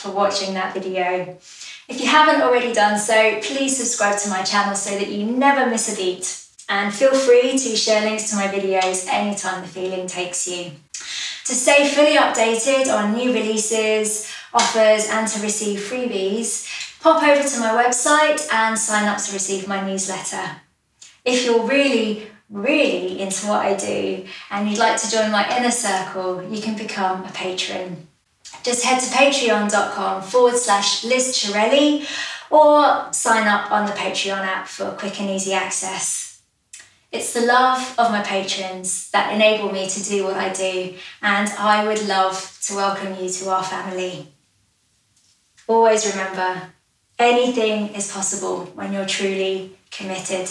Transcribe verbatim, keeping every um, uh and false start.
For watching that video. If you haven't already done so, please subscribe to my channel so that you never miss a beat, and feel free to share links to my videos anytime the feeling takes you. To stay fully updated on new releases, offers and to receive freebies, pop over to my website and sign up to receive my newsletter. If you're really, really into what I do and you'd like to join my inner circle, you can become a patron. Just head to patreon.com forward slash Liz Cirelli or sign up on the Patreon app for quick and easy access. It's the love of my patrons that enable me to do what I do, and I would love to welcome you to our family. Always remember, anything is possible when you're truly committed.